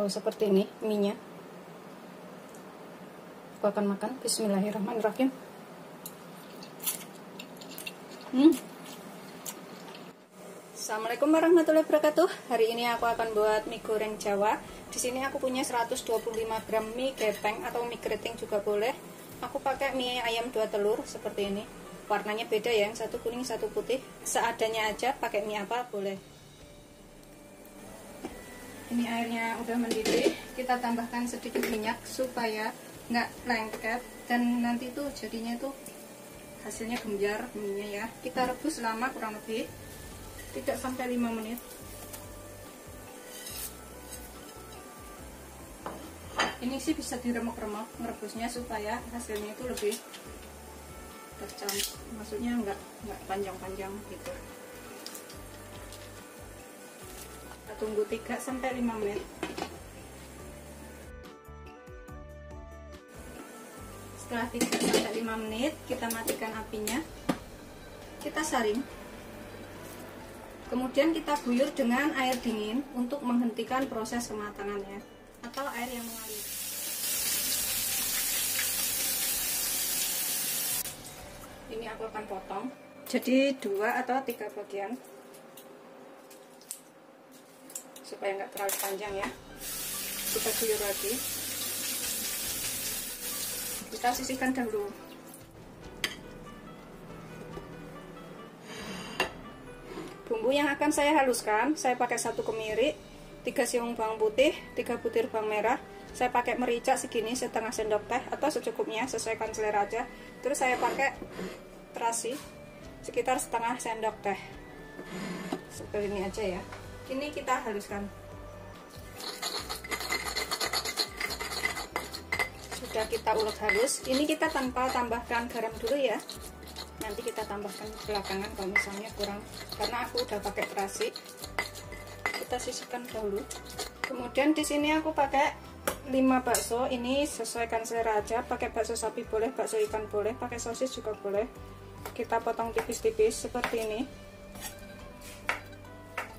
kalau seperti ini minyak. Aku akan makan. Bismillahirrahmanirrahim. Assalamualaikum warahmatullahi wabarakatuh. Hari ini aku akan buat mie goreng Jawa. Di sini aku punya 125 gram mie gepeng atau mie keriting juga boleh. Aku pakai mie ayam 2 telur seperti ini. Warnanya beda ya, yang satu kuning, satu putih. Seadanya aja, pakai mie apa boleh. Ini airnya udah mendidih, kita tambahkan sedikit minyak supaya nggak lengket dan nanti tuh jadinya tuh hasilnya gemjar minyak ya. Kita rebus lama, kurang lebih tidak sampai 5 menit. Ini sih bisa diremek-remek merebusnya supaya hasilnya itu lebih tercampur, maksudnya nggak panjang-panjang gitu. Tunggu 3-5 menit. Setelah 3-5 menit, kita matikan apinya. Kita saring. Kemudian kita buyur dengan air dingin untuk menghentikan proses kematangannya atau air yang mengalir. Ini aku akan potong jadi 2 atau 3 bagian, supaya nggak terlalu panjang ya. Kita guyur lagi, kita sisihkan dahulu. Bumbu yang akan saya haluskan, saya pakai 1 kemiri, 3 siung bawang putih, 3 butir bawang merah. Saya pakai merica segini, setengah sendok teh atau secukupnya, sesuaikan selera aja. Terus saya pakai terasi sekitar setengah sendok teh, seperti ini aja ya. Ini kita haluskan. Sudah kita ulek halus. Ini kita tanpa tambahkan garam dulu ya. Nanti kita tambahkan belakangan kalau misalnya kurang, karena aku udah pakai terasi. Kita sisihkan dahulu. Kemudian di sini aku pakai 5 bakso. Ini sesuaikan selera aja. Pakai bakso sapi boleh, bakso ikan boleh, pakai sosis juga boleh. Kita potong tipis-tipis seperti ini.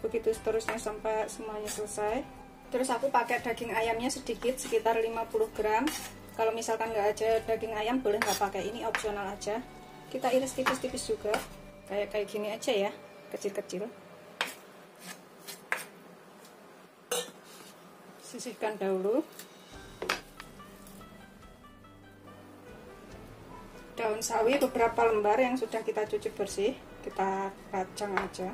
Begitu seterusnya sampai semuanya selesai. Terus aku pakai daging ayamnya sedikit, sekitar 50 gram. Kalau misalkan nggak ada daging ayam boleh nggak pakai, ini opsional aja. Kita iris tipis-tipis juga, kayak gini aja ya, kecil-kecil. Sisihkan dahulu. Daun sawi beberapa lembar yang sudah kita cuci bersih, kita kacang aja.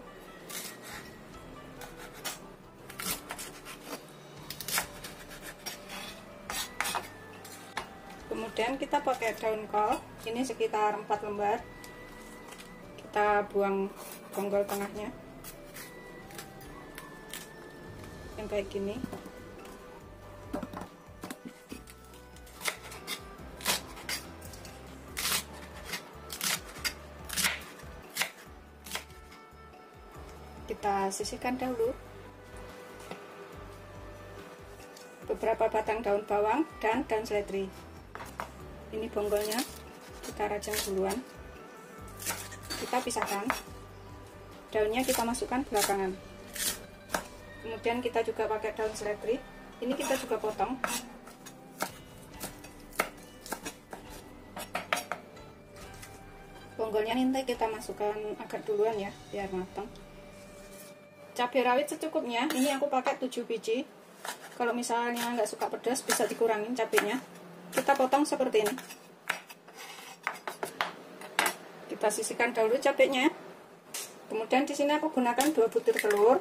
Kemudian kita pakai daun kol, ini sekitar 4 lembar. Kita buang bonggol tengahnya, yang kayak gini. Kita sisihkan dahulu. Beberapa batang daun bawang dan daun seledri. Ini bonggolnya kita rajang duluan. Kita pisahkan. Daunnya kita masukkan belakangan. Kemudian kita juga pakai daun seledri. Ini kita juga potong. Bonggolnya nanti kita masukkan agak duluan ya, biar matang. Cabe rawit secukupnya. Ini aku pakai 7 biji. Kalau misalnya nggak suka pedas bisa dikurangin cabenya. Kita potong seperti ini. Kita sisihkan dahulu cabenya. Kemudian di sini aku gunakan 2 butir telur.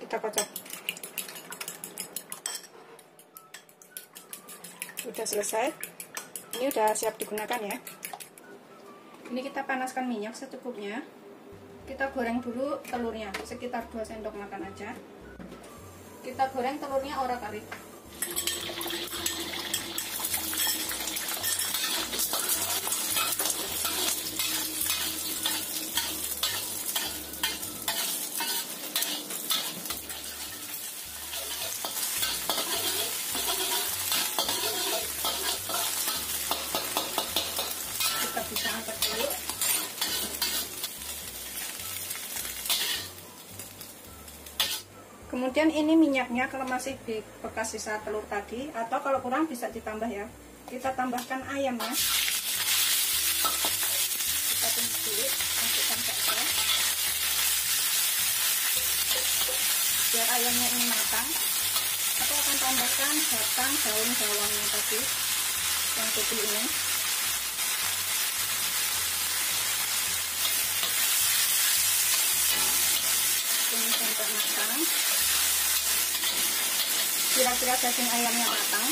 Kita kocok. Sudah selesai. Ini udah siap digunakan ya. Ini kita panaskan minyak secukupnya. Kita goreng dulu telurnya, sekitar 2 sendok makan aja. Kita goreng telurnya orak-arik. Kita bisa angkat dulu. Kemudian ini minyaknya kalau masih di bekas sisa telur tadi, atau kalau kurang bisa ditambah ya. Kita tambahkan ayamnya. Kita tumis dulu, masukkan bakso. Biar ayamnya ini matang. Aku akan tambahkan batang daun bawangnya tadi yang putih ini. Ini sampai matang. Kira-kira daging ayamnya matang.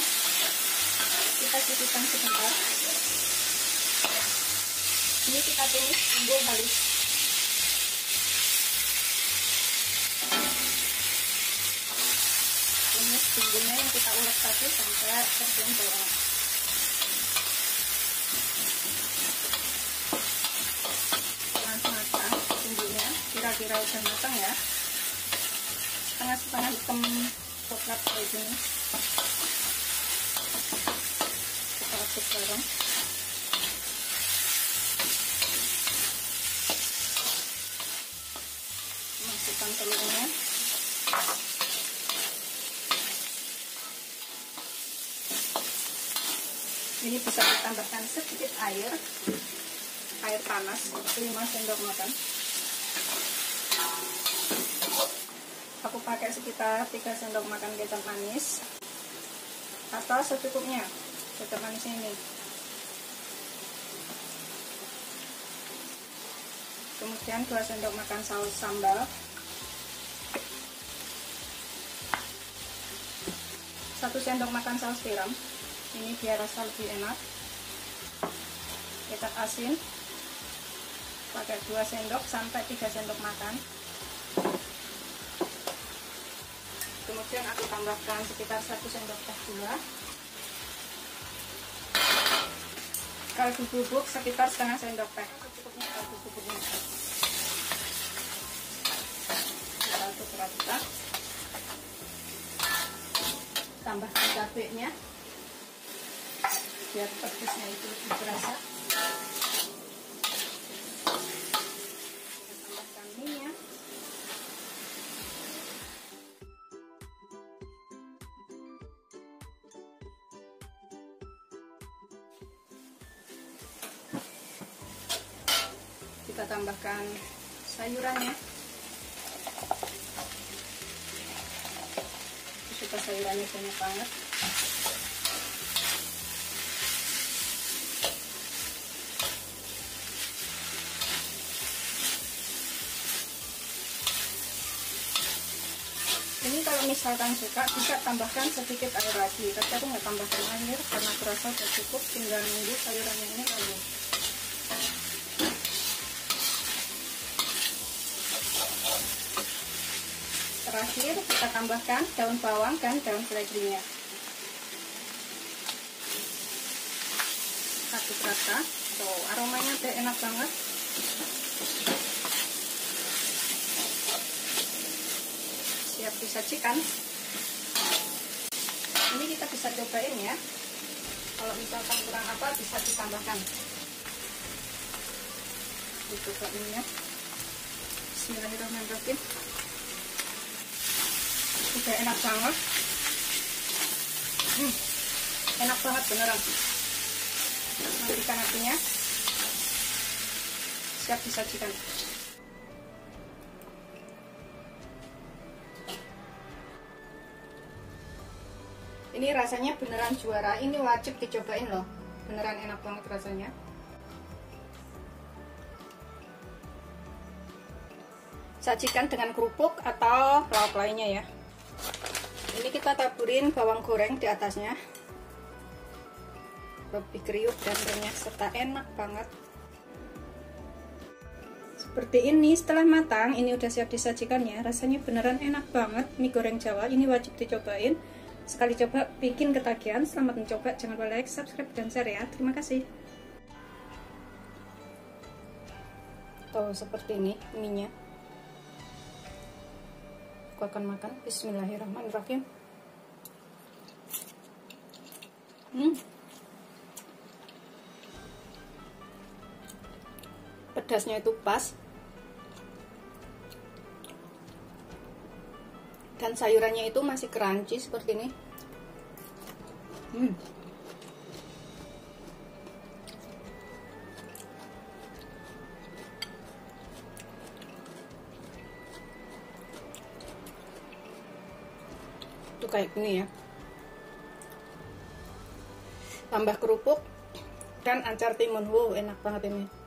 Kita cucikan sebentar. Ini kita tumis hingga halus. Tumis bumbunya yang kita ulek tadi sampai terbentuk. Kira-kira udah matang ya, setengah-setengah hitam coklat kayak gini. Kita aduk bareng. Masukkan telurnya. Ini bisa ditambahkan sedikit air panas 5 sendok makan. Aku pakai sekitar 3 sendok makan kecap manis atau secukupnya kecap manis ini. Kemudian 2 sendok makan saus sambal, 1 sendok makan saus tiram, ini biar rasa lebih enak. Kecap asin pakai 2 sendok sampai 3 sendok makan. Kemudian aku tambahkan sekitar 1 sendok teh gula. Kaldu bubuk sekitar setengah sendok teh. Secukupnya kaldu bubuknya. Kita aduk rata. Tambahkan cabenya biar pedasnya itu lebih terasa. Kita tambahkan sayurannya. Suka sayurannya banyak banget. Ini kalau misalkan suka bisa tambahkan sedikit air lagi, tapi aku nggak tambahkan air karena terasa sudah cukup, tinggal nunggu sayurannya ini lalu. Terakhir kita tambahkan daun bawang dan daun seledrinya. Aduk rata. Tuh, aromanya udah enak banget. Siap disajikan. Ini kita bisa cobain ya. Kalau misalkan kurang apa bisa ditambahkan. Dicoba ini ya. Bismillahirrahmanirrahim. Udah enak banget. Enak banget beneran. Matikan apinya. Siap disajikan. Ini rasanya beneran juara. Ini wajib dicobain loh. Beneran enak banget rasanya. Sajikan dengan kerupuk atau lauk lainnya ya. Ini kita taburin bawang goreng di atasnya. Lebih kriuk dan renyah serta enak banget. Seperti ini setelah matang, ini udah siap disajikan ya. Rasanya beneran enak banget mie goreng Jawa. Ini wajib dicobain. Sekali coba bikin ketagihan. Selamat mencoba. Jangan lupa like, subscribe, dan share ya. Terima kasih. Tuh seperti ini mie-nya. Aku akan makan. Bismillahirrahmanirrahim. Pedasnya itu pas. dan sayurannya itu masih crunchy seperti ini. Itu kayak gini ya, tambah kerupuk dan ancar timun. Enak banget ini.